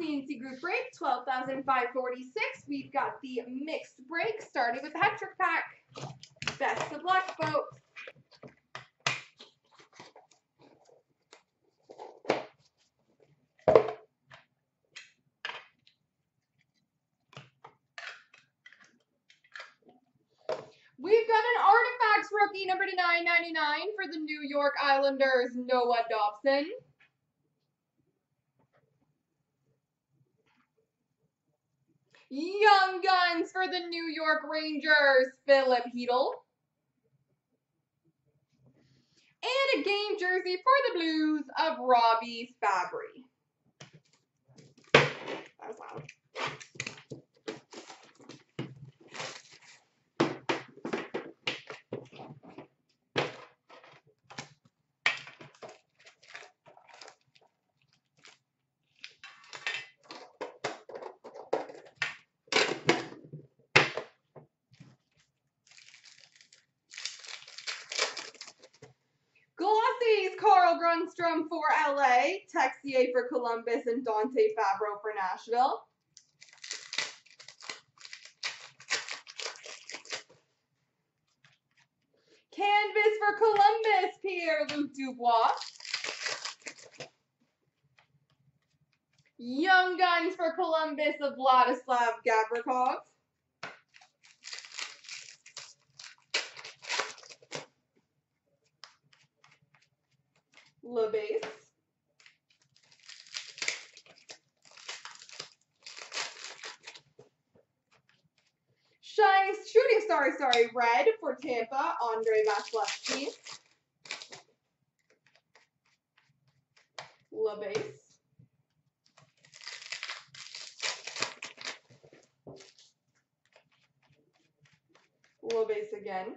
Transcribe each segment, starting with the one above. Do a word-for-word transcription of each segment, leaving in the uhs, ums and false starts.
C N C group break, twelve thousand five hundred forty-six. We've got the mixed break, starting with the hat trick pack. Best of luck, folks. We've got an Artifacts rookie, number to nine ninety-nine for the New York Islanders, Noah Dobson. Young Guns for the New York Rangers, Philip Heedle. And a game jersey for the Blues of Robbie Fabry. That was loud. Grunstrom for L A, Texier for Columbus, and Dante Favreau for Nashville. Canvas for Columbus, Pierre-Luc Dubois. Young Guns for Columbus of Vladislav Gabrikov. LeBase. Shiny shooting sorry, sorry, red for Tampa, Andrei Vasilevskiy. LeBase. LeBase again.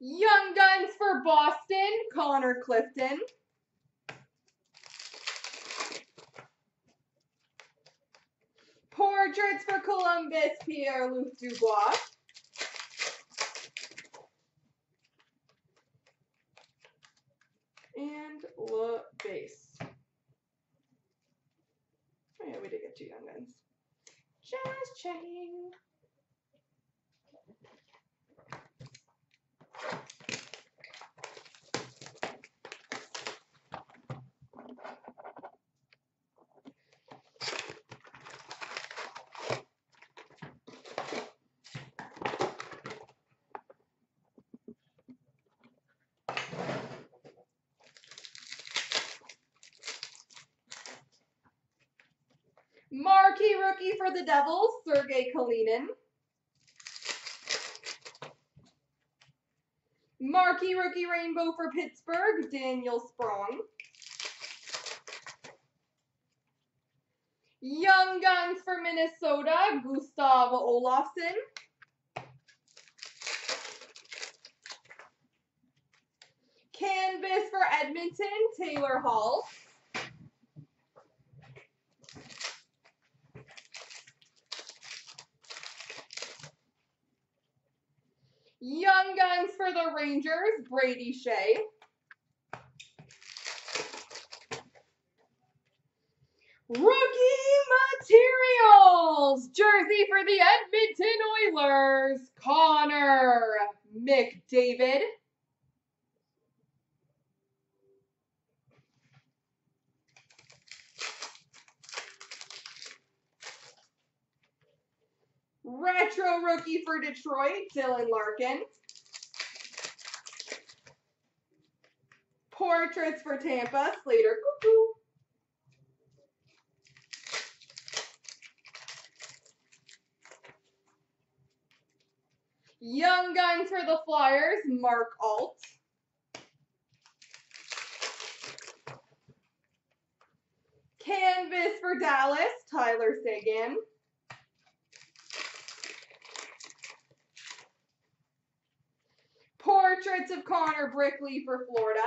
Young Guns for Boston, Connor Clifton. Portraits for Columbus, Pierre-Luc Dubois. And LeBase. Oh yeah, we did get two Young Guns. Just checking. Marquee rookie for the Devils, Sergei Kalinin. Marquee rookie rainbow for Pittsburgh, Daniel Sprong. Young Guns for Minnesota, Gustav Olofsson. Canvas for Edmonton, Taylor Hall. Young Guns for the Rangers, Brady Shea. Rookie materials, jersey for the Edmonton Oilers, Connor McDavid. Retro rookie for Detroit, Dylan Larkin. Portraits for Tampa, Slater Cuckoo. Young Guns for the Flyers, Mark Alt. Canvas for Dallas, Tyler Seguin. Portraits of Connor Brickley for Florida.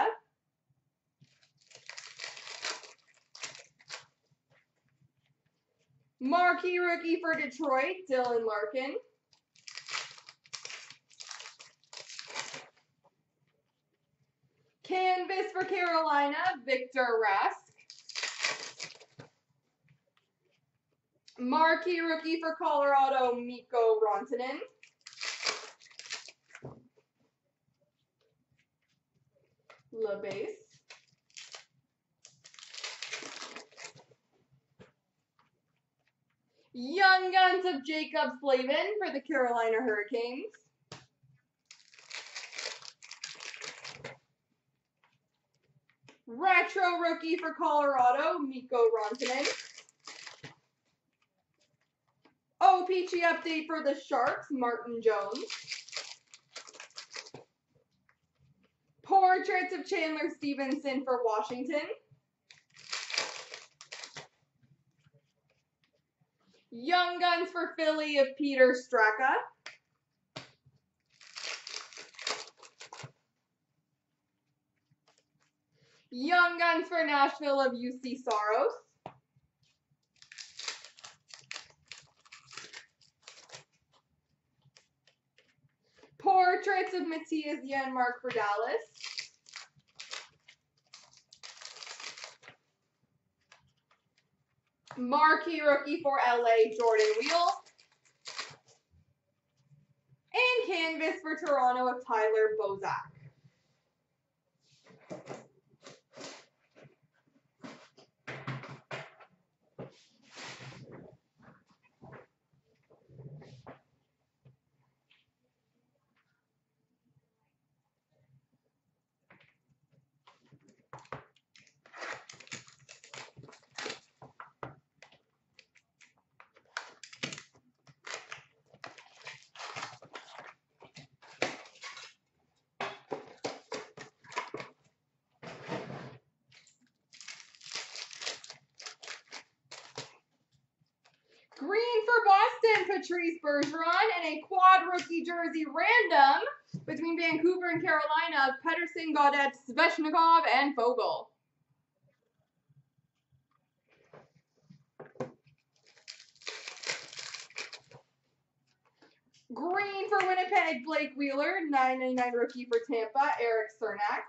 Marquee rookie for Detroit, Dylan Larkin. Canvas for Carolina, Victor Rask. Marquee rookie for Colorado, Mikko Rantanen. LaBase. Young Guns of Jacob Slavin for the Carolina Hurricanes. Retro rookie for Colorado, Mikko Rantanen. O P G update for the Sharks, Martin Jones. Portraits of Chandler Stevenson for Washington. Young Guns for Philly of Peter Straka. Young Guns for Nashville of U C Soros. Portraits of Matthias Jarnmark for Dallas. Marquee rookie for L A, Jordan Wheel. And canvas for Toronto of Tyler Bozak. Green for Boston, Patrice Bergeron, and a quad rookie jersey random between Vancouver and Carolina of Pettersson, Gaudette, Sveshnikov, and Fogel. Green for Winnipeg, Blake Wheeler, nine ninety-nine rookie for Tampa, Eric Cernak.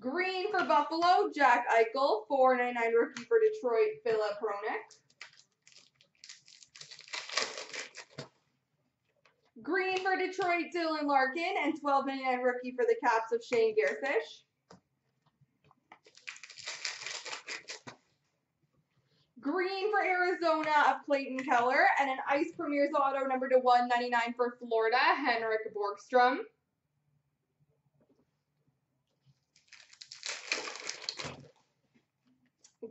Green for Buffalo, Jack Eichel, four ninety-nine rookie for Detroit, Philip Hronek. Green for Detroit, Dylan Larkin, and twelve ninety-nine rookie for the Caps of Shane Giersisch. Green for Arizona of Clayton Keller, and an Ice Premier's auto number to one ninety-nine for Florida, Henrik Borgstrom.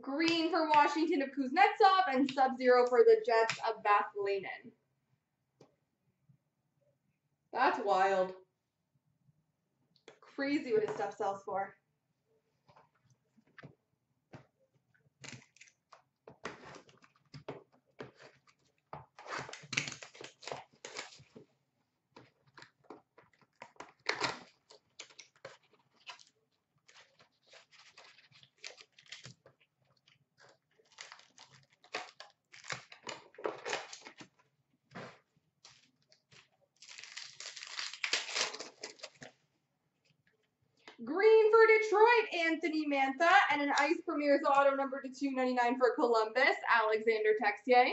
Green for Washington of Kuznetsov, and Sub-Zero for the Jets of Vasilevskiy. That's wild. Crazy what his stuff sells for. Green for Detroit, Anthony Mantha, and an Ice Premier's auto number to two ninety-nine for Columbus, Alexander Texier.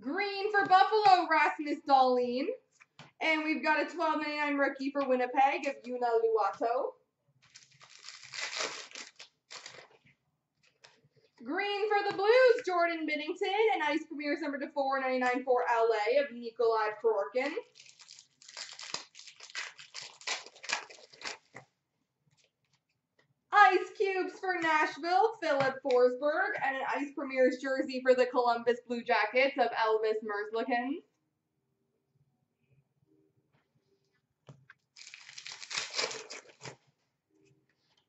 Green for Buffalo, Rasmus Dahlin, and we've got a twelve ninety-nine rookie for Winnipeg of Yuna Luato. Green for the Blues, Jordan Binnington, and Ice Premier's number to four ninety-nine for L A of Nikolai Korkin. Ice Cubes for Nashville, Philip Forsberg, and an Ice Premier's jersey for the Columbus Blue Jackets of Elvis Merzlikins.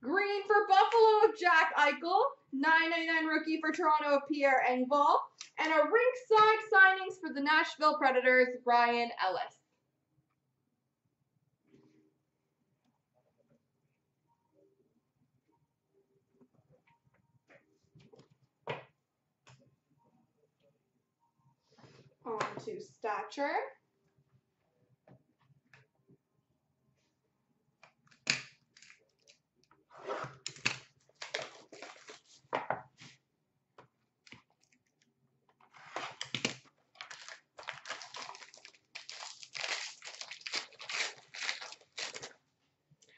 Green for Buffalo of Jack Eichel, nine ninety-nine rookie for Toronto of Pierre Engvall, and a rinkside signings for the Nashville Predators, Ryan Ellis. to stature.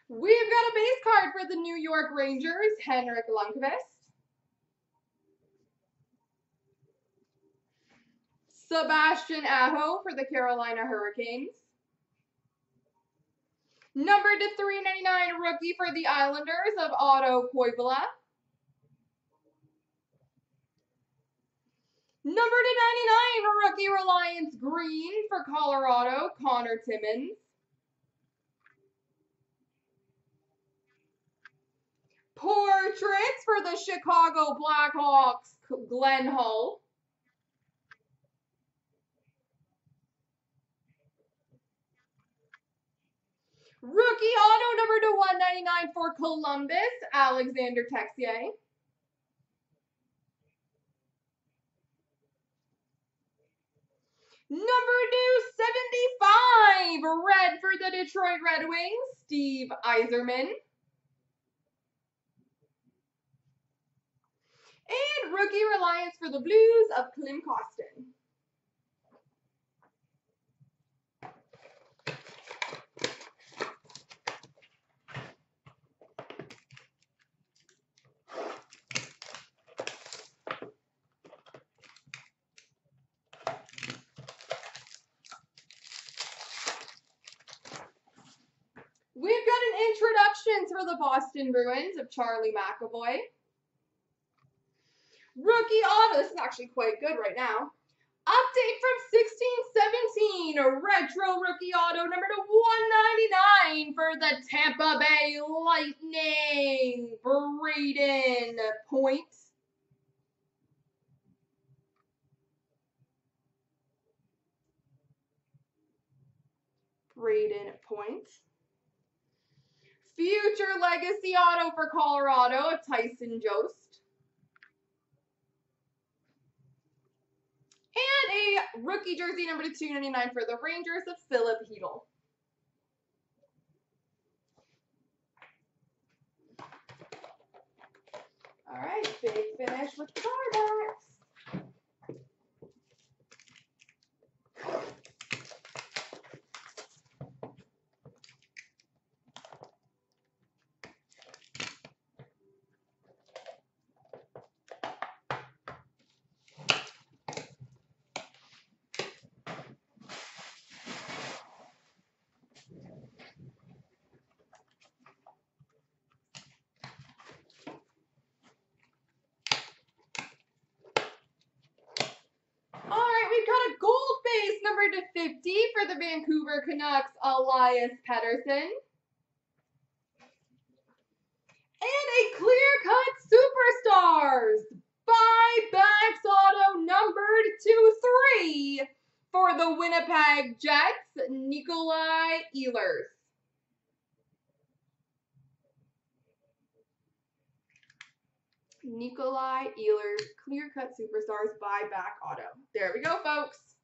We've got a base card for the New York Rangers, Henrik Lundqvist. Sebastian Aho for the Carolina Hurricanes. Numbered to three ninety-nine rookie for the Islanders of Otto Koivula. Numbered to ninety-nine rookie Reliance Green for Colorado, Connor Timmins. Portraits for the Chicago Blackhawks, Glenn Hull. Rookie auto number to one ninety-nine for Columbus, Alexander Texier. Number to seventy-five, red for the Detroit Red Wings, Steve Yzerman. And rookie Reliance for the Blues of Klim Kostin. We've got an introduction for the Boston Bruins of Charlie McAvoy. Rookie auto, this is actually quite good right now. Update from sixteen seventeen, a retro rookie auto number to one ninety-nine for the Tampa Bay Lightning, Braden Point. Braden Point. Future legacy auto for Colorado of Tyson Jost. And a rookie jersey number to two ninety-nine for the Rangers of Philip Heedle. All right, big finish with the card box. Number to fifty for the Vancouver Canucks, Elias Pettersson. And a clear-cut Superstars buybacks auto numbered to three for the Winnipeg Jets, Nikolai Ehlers. Nikolai Ehlers, clear-cut Superstars buyback auto. There we go, folks.